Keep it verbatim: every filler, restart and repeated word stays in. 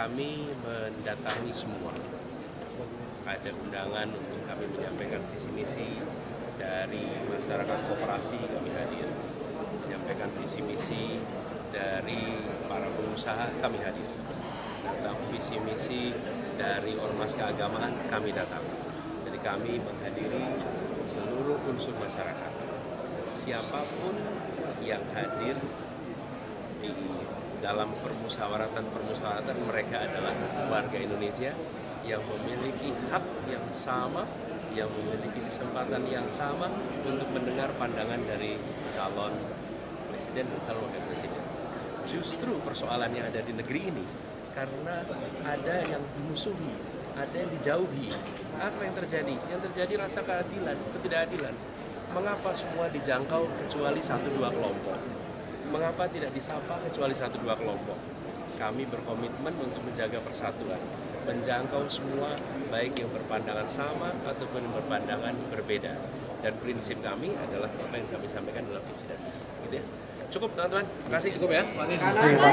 Kami mendatangi semua, ada undangan untuk kami menyampaikan visi misi dari masyarakat koperasi, kami hadir. Menyampaikan visi misi dari para pengusaha, kami hadir. Tentang visi misi dari ormas keagamaan, kami datang. Jadi kami menghadiri seluruh unsur masyarakat. Siapapun yang hadir di dalam permusyawaratan-permusyawaratan, mereka adalah warga Indonesia yang memiliki hak yang sama, yang memiliki kesempatan yang sama untuk mendengar pandangan dari calon presiden dan calon wakil presiden. Justru persoalan yang ada di negeri ini karena ada yang dimusuhi, ada yang dijauhi. Apa yang terjadi? Yang terjadi rasa keadilan, ketidakadilan. Mengapa semua dijangkau kecuali satu dua kelompok? Mengapa tidak disapa kecuali satu dua kelompok? Kami berkomitmen untuk menjaga persatuan, menjangkau semua, baik yang berpandangan sama ataupun yang berpandangan berbeda. Dan prinsip kami adalah apa yang kami sampaikan dalam visi dan misi. Gitu ya. Cukup teman-teman, terima kasih, cukup ya.